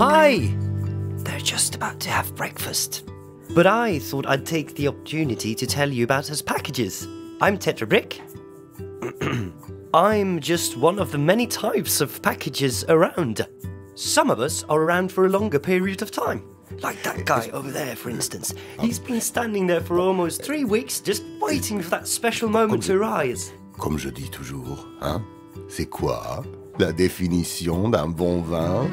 Hi! They're just about to have breakfast. But I thought I'd take the opportunity to tell you about his packages. I'm Tetra Brick. I'm just one of the many types of packages around. Some of us are around for a longer period of time. Like that guy over there, for instance. He's been standing there for almost 3 weeks, just waiting for that special moment to arise. Comme je dis toujours, hein? C'est quoi la définition d'un bon vin?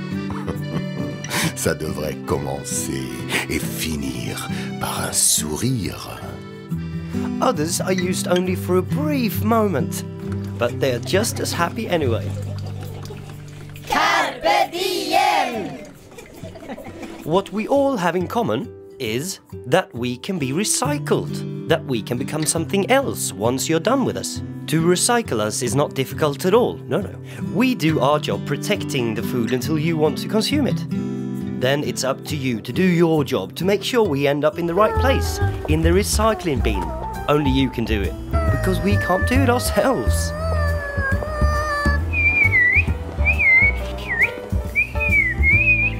Ça devrait commencer et finir par un sourire. Others are used only for a brief moment, but they are just as happy anyway. Carpe diem! What we all have in common is that we can be recycled, that we can become something else once you're done with us. To recycle us is not difficult at all, no. We do our job protecting the food until you want to consume it. Then it's up to you to do your job to make sure we end up in the right place, in the recycling bin. Only you can do it, because we can't do it ourselves.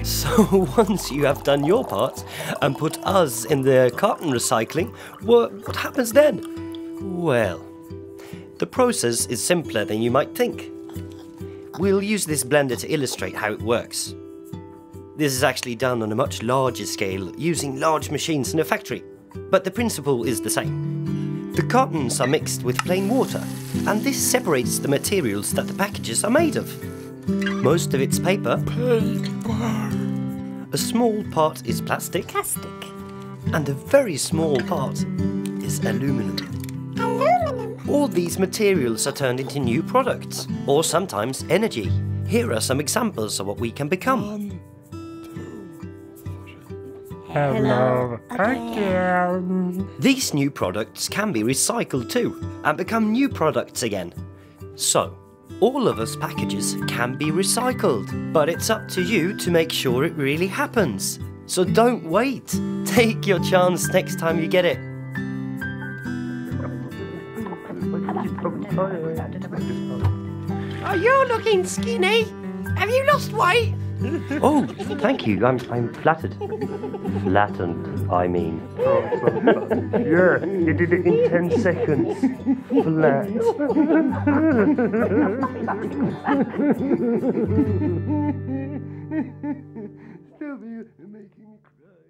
So once you have done your part and put us in the carton recycling, what happens then? Well, the process is simpler than you might think. We'll use this blender to illustrate how it works. This is actually done on a much larger scale, using large machines in a factory. But the principle is the same. The cartons are mixed with plain water, and this separates the materials that the packages are made of. Most of it's paper. A small part is plastic. And a very small part is aluminum. All these materials are turned into new products, or sometimes energy. Here are some examples of what we can become. Hello again. These new products can be recycled too, and become new products again. So, all of us packages can be recycled, but it's up to you to make sure it really happens. So don't wait. Take your chance next time you get it. Oh, you're looking skinny. Have you lost weight? Oh, thank you. I'm flattered. Flattened, I mean. Yeah, you did it in 10 seconds. Flat. Still, you're making me cry.